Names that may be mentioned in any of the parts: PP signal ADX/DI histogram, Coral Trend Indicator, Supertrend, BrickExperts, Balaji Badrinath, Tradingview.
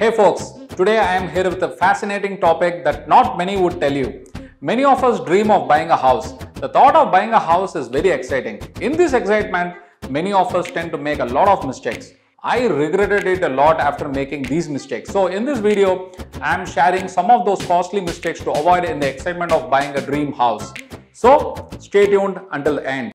Hey folks, today I am here with a fascinating topic that not many would tell you. Many of us dream of buying a house. The thought of buying a house is very exciting. In this excitement, many of us tend to make a lot of mistakes. I regretted it a lot after making these mistakes. So in this video, I am sharing some of those costly mistakes to avoid in the excitement of buying a dream house. So stay tuned until the end.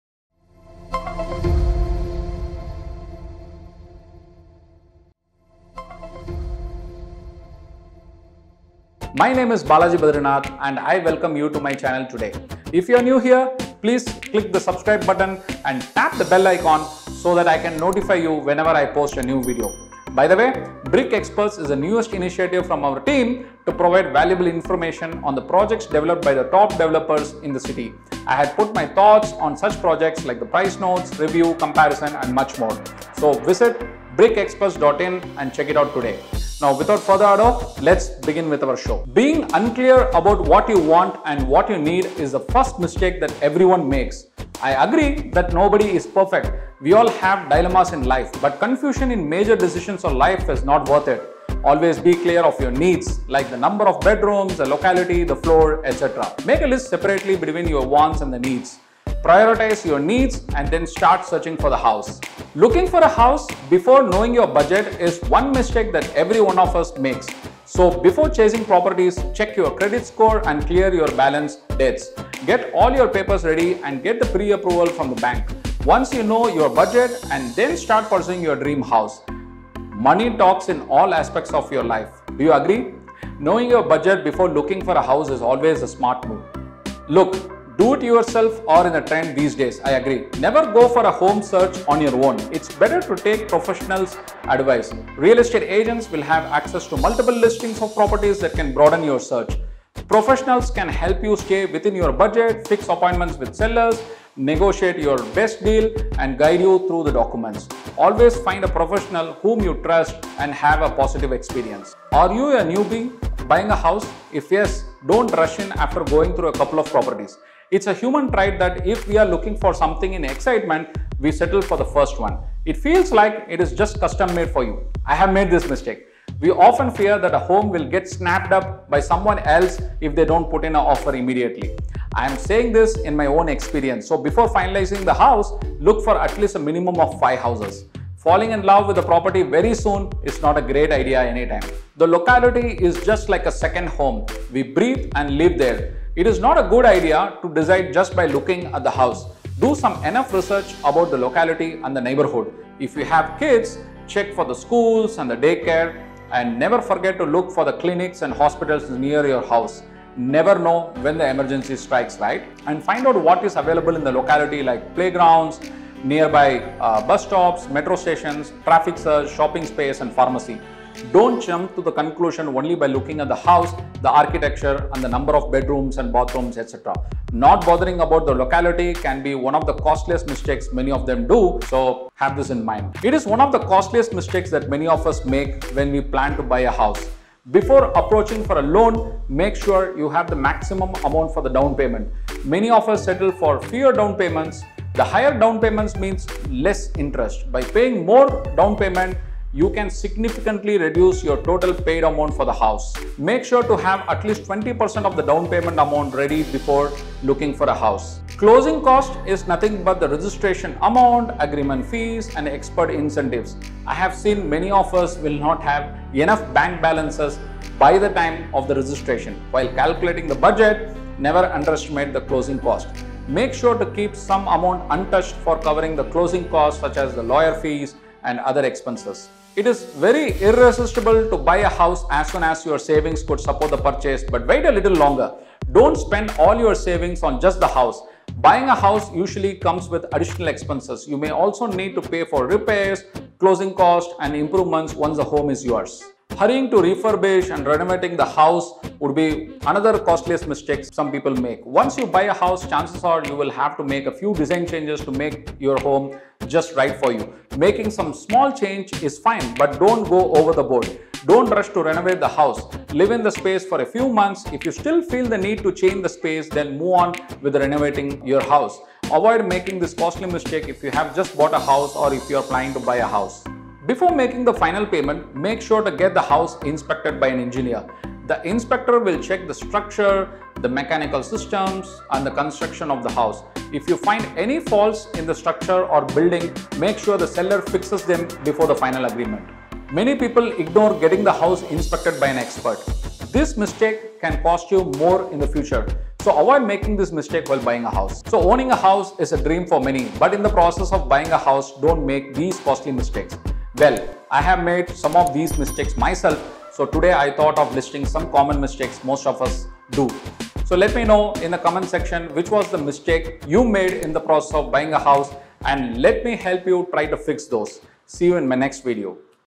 My name is Balaji Badrinath and I welcome you to my channel today. If you are new here, please click the subscribe button and tap the bell icon so that I can notify you whenever I post a new video. By the way, BrickExperts is the newest initiative from our team to provide valuable information on the projects developed by the top developers in the city. I had put my thoughts on such projects like the price notes, review, comparison and much more. So visit BrickExperts.in and check it out today. Now, without further ado, let's begin with our show. Being unclear about what you want and what you need is the first mistake that everyone makes. I agree that nobody is perfect. We all have dilemmas in life, but confusion in major decisions of life is not worth it. Always be clear of your needs, like the number of bedrooms, the locality, the floor, etc. Make a list separately between your wants and the needs. Prioritize your needs and then start searching for the house. Looking for a house before knowing your budget is one mistake that every one of us makes. So before chasing properties, check your credit score and clear your balance debts. Get all your papers ready and get the pre-approval from the bank. Once you know your budget and then start pursuing your dream house. Money talks in all aspects of your life. Do you agree? Knowing your budget before looking for a house is always a smart move. Look, do it yourself or in a trend these days, I agree. Never go for a home search on your own. It's better to take professionals' advice. Real estate agents will have access to multiple listings of properties that can broaden your search. Professionals can help you stay within your budget, fix appointments with sellers, negotiate your best deal and guide you through the documents. Always find a professional whom you trust and have a positive experience. Are you a newbie buying a house? If yes, don't rush in after going through a couple of properties. It's a human trait that if we are looking for something in excitement, we settle for the first one. It feels like it is just custom made for you. I have made this mistake. We often fear that a home will get snapped up by someone else if they don't put in an offer immediately. I am saying this in my own experience. So before finalizing the house, look for at least a minimum of 5 houses. Falling in love with the property very soon is not a great idea anytime. The locality is just like a second home. We breathe and live there. It is not a good idea to decide just by looking at the house. Do some enough research about the locality and the neighborhood. If you have kids, check for the schools and the daycare and never forget to look for the clinics and hospitals near your house. Never know when the emergency strikes, right? And find out what is available in the locality like playgrounds, nearby bus stops, metro stations, traffic surge, shopping space and pharmacy. Don't jump to the conclusion only by looking at the house, the architecture and the number of bedrooms and bathrooms, etc. Not bothering about the locality can be one of the costliest mistakes many of them do, so have this in mind. It is one of the costliest mistakes that many of us make when we plan to buy a house. Before approaching for a loan, make sure you have the maximum amount for the down payment. Many of us settle for fewer down payments. The higher down payments means less interest. By paying more down payment, you can significantly reduce your total paid amount for the house. Make sure to have at least 20% of the down payment amount ready before looking for a house. Closing cost is nothing but the registration amount, agreement fees, and expert incentives. I have seen many of us will not have enough bank balances by the time of the registration. While calculating the budget, never underestimate the closing cost. Make sure to keep some amount untouched for covering the closing costs such as the lawyer fees and other expenses. It is very irresistible to buy a house as soon as your savings could support the purchase, but wait a little longer. Don't spend all your savings on just the house. Buying a house usually comes with additional expenses. You may also need to pay for repairs, closing costs and improvements once the home is yours. Hurrying to refurbish and renovating the house would be another costliest mistake some people make. Once you buy a house, chances are you will have to make a few design changes to make your home just right for you. Making some small change is fine, but don't go over the board. Don't rush to renovate the house. Live in the space for a few months. If you still feel the need to change the space, then move on with renovating your house. Avoid making this costly mistake if you have just bought a house or if you are planning to buy a house. Before making the final payment, make sure to get the house inspected by an engineer. The inspector will check the structure, the mechanical systems, and the construction of the house. If you find any faults in the structure or building, make sure the seller fixes them before the final agreement. Many people ignore getting the house inspected by an expert. This mistake can cost you more in the future. So avoid making this mistake while buying a house. So owning a house is a dream for many, but in the process of buying a house, don't make these costly mistakes. Well, I have made some of these mistakes myself, so today I thought of listing some common mistakes most of us do. So let me know in the comment section which was the mistake you made in the process of buying a house, and let me help you try to fix those. See you in my next video.